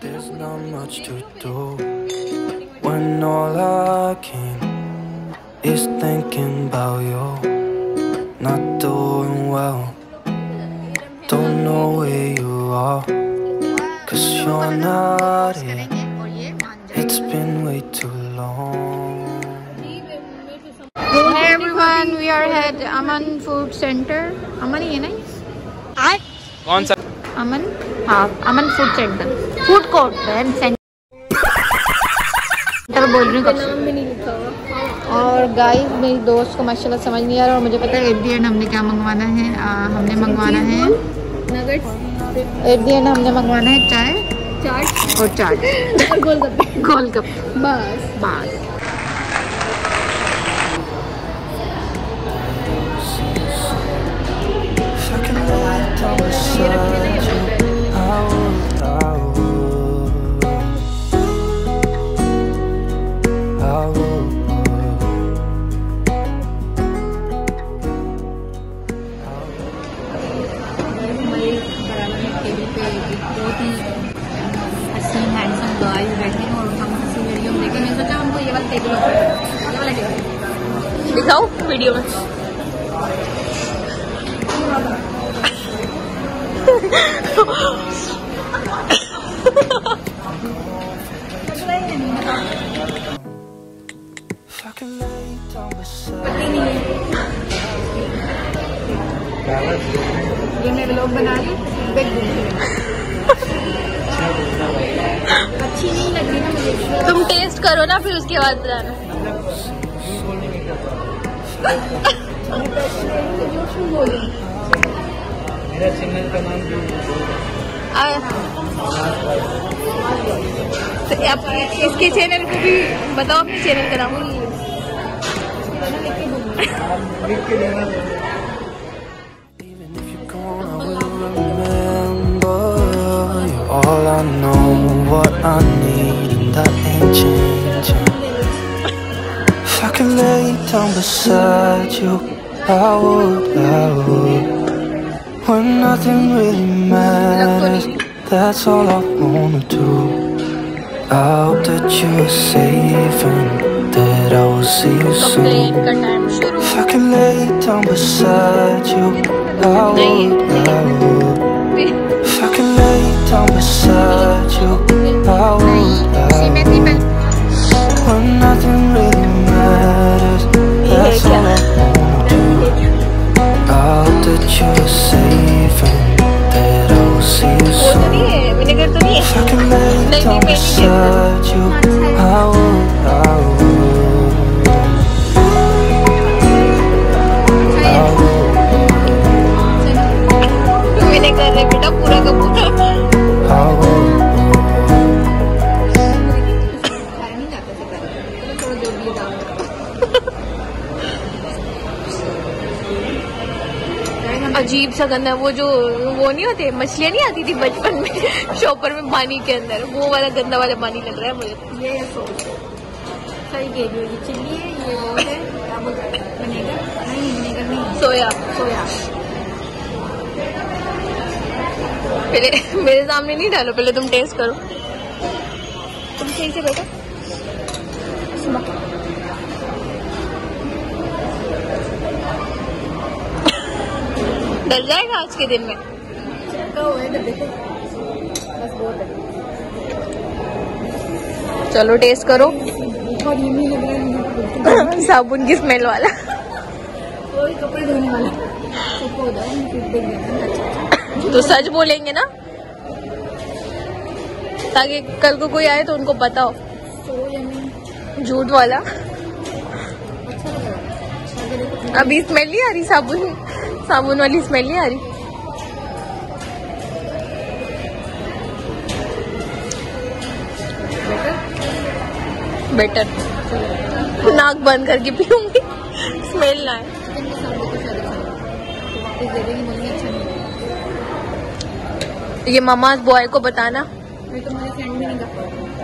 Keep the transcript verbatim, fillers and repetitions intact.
There's not much to do when all I can is thinking about you. Not doing well, don't know where you are, cause you're not here. It's been way too long. Hey everyone, we are at Aman Food Center. Aman, is nice? I? What's up? Aman, हाँ, Aman Food Center, food court and center. बोल रही हूँ कब? और guys मेरी दोस्त को माशाल्लाह समझ नहीं आ रहा और मुझे पता है एट दी एंड हमने क्या मंगवाना है. आ, हमने मंगवाना है नगेट्स. एट दी एंड हमने मंगवाना है चाय, चाट और चाट और गोलगप्पे. गोलगप्पे बस बस. बहुत ही अच्छी हैंडसम गाय बैठे हैं और हम किसी वीडियो में लेकिन सोचा हमको ये वाला टेबल ये वाला टेबल दिखाओ वीडियो में. ये मैं लोग बना ली बैग. अच्छी नहीं लग रही ना मुझे. तुम टेस्ट करो ना फिर उसके बाद बताना. मेरा चैनल का नाम तो आप इसके चैनल को भी बताओ. अपने चैनल का नाम बोलिए. All I know, what I need, and that ain't changing. If I could lay down beside you, I would, I would. When nothing really matters, that's all I wanna do. I hope that you are safe and that I will see you soon. If I could lay down beside you, I would, I would. If I could lay down beside you, I would, I would. When nothing really matters, that's all I wanna do. I hope that you're safe and that I will see you soon. If I could lay down beside you, I would, I would. I would. बेटा पूरा का पूरा अजीब सा गंदा. वो जो वो नहीं होते मछलियाँ नहीं आती थी बचपन में शॉपर में पानी के अंदर, वो वाला गंदा वाला पानी लग रहा है मुझे. ये सही कह रही होगी. चिल्ली है ये वो है क्या बनेगा. नहीं बनेगा नहीं. सोया सोया पहले मेरे सामने नहीं डालो. पहले तुम टेस्ट करो. तुम सही से बैठो. डर जाएगा आज के दिन में. चलो टेस्ट करो. साबुन की स्मेल वाला कपड़े धोने वाला. तो सच बोलेंगे ना ताकि कल को कोई आए तो उनको पता हो. झूठ वाला अभी स्मेल नहीं आ रही. साबुन साबुन वाली स्मेल नहीं आ रही. बेटर नाक बंद करके पीऊंगी. स्मेल ना आए. ये मामा बॉय को बताना. मैं तो मेरे फ्रेंड भी नहीं करता.